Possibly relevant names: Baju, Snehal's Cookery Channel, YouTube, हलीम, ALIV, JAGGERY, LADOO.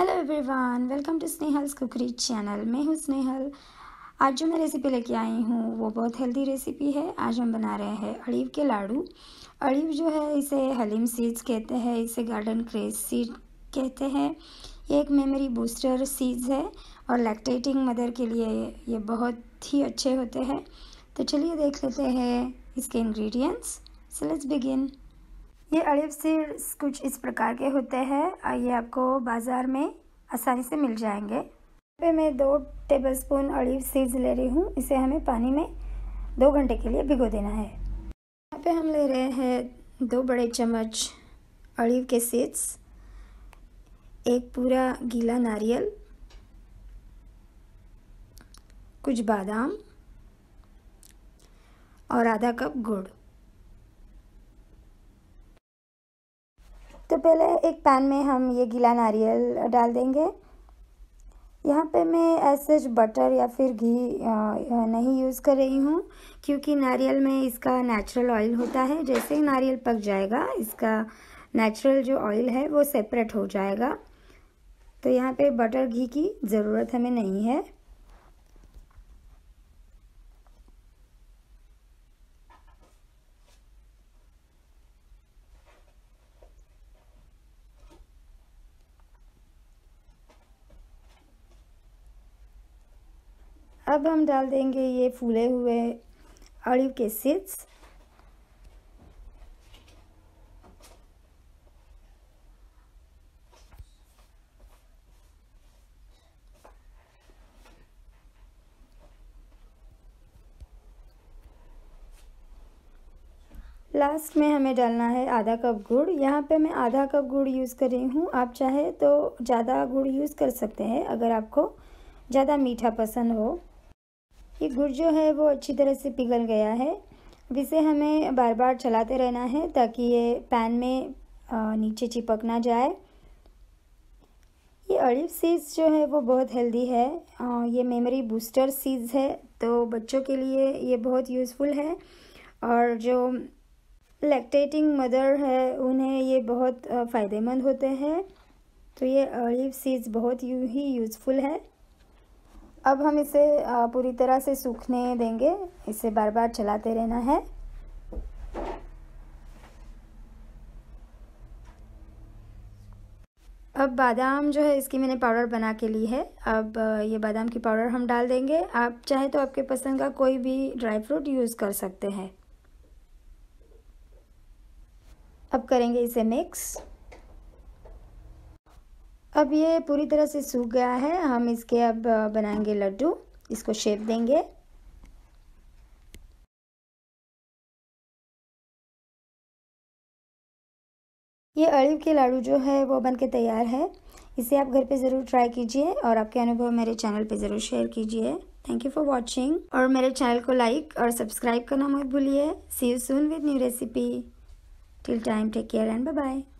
Hello everyone, welcome to Snehal's cookery channel. मैं हूँ स्नेहल। आज जो मैं रेसिपी लेके आई हूँ वो बहुत हेल्दी रेसिपी है। आज हम बना रहे हैं अलिव के लाडू। अलिव जो है इसे हलीम सीड्स कहते हैं, इसे गार्डन क्रेज सीड कहते हैं। ये एक मेमोरी बूस्टर सीड्स है और लैक्टेटिंग मदर के लिए ये बहुत ही अच्छे होते हैं। तो चलिए देख लेते हैं इसके इंग्रेडिएंट्स। So let's begin. ये अलिव सीड्स कुछ इस प्रकार के होते हैं, ये आपको बाज़ार में आसानी से मिल जाएंगे। यहाँ पे मैं 2 टेबलस्पून अलिव सीड्स ले रही हूँ। इसे हमें पानी में 2 घंटे के लिए भिगो देना है। यहाँ पे हम ले रहे हैं 2 बड़े चम्मच अलिव के सीड्स, 1 पूरा गीला नारियल, कुछ बादाम और ½ कप गुड़। तो पहले एक पैन में हम ये गीला नारियल डाल देंगे। यहाँ पे मैं ऐसे बटर या फिर घी नहीं यूज़ कर रही हूँ, क्योंकि नारियल में इसका नेचुरल ऑयल होता है। जैसे ही नारियल पक जाएगा, इसका नेचुरल जो ऑयल है वो सेपरेट हो जाएगा। तो यहाँ पे बटर घी की ज़रूरत हमें नहीं है। अब हम डाल देंगे ये फूले हुए अलिव के सीड्स। लास्ट में हमें डालना है ½ कप गुड़। यहाँ पे मैं ½ कप गुड़ यूज़ कर रही हूँ। आप चाहे तो ज़्यादा गुड़ यूज़ कर सकते हैं, अगर आपको ज़्यादा मीठा पसंद हो। ये गुड़ जो है वो अच्छी तरह से पिघल गया है। अब इसे हमें बार बार चलाते रहना है ताकि ये पैन में नीचे चिपक ना जाए। ये अलिव सीड्स जो है वो बहुत हेल्दी है। ये मेमोरी बूस्टर सीड्स है, तो बच्चों के लिए ये बहुत यूज़फुल है। और जो लैक्टेटिंग मदर है उन्हें ये बहुत फ़ायदेमंद होते हैं। तो ये अलिव सीड्स बहुत ही यूज़फुल है। अब हम इसे पूरी तरह से सूखने देंगे। इसे बार बार चलाते रहना है। अब बादाम जो है इसकी मैंने पाउडर बना के ली है। अब ये बादाम की पाउडर हम डाल देंगे। आप चाहे तो आपके पसंद का कोई भी ड्राई फ्रूट यूज़ कर सकते हैं। अब करेंगे इसे मिक्स। अब ये पूरी तरह से सूख गया है। हम इसके अब बनाएंगे लड्डू। इसको शेप देंगे। ये अलिव के लाडू जो है वो बनके तैयार है। इसे आप घर पे ज़रूर ट्राई कीजिए और आपके अनुभव मेरे चैनल पे ज़रूर शेयर कीजिए। थैंक यू फॉर वॉचिंग और मेरे चैनल को लाइक और सब्सक्राइब करना मत भूलिए। See you soon with new recipe. Till time, take care and bye bye.